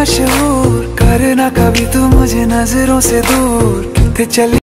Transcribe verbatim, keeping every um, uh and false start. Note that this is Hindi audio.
मशहूर, करना कभी तू मुझे नजरों से दूर, कितने चली।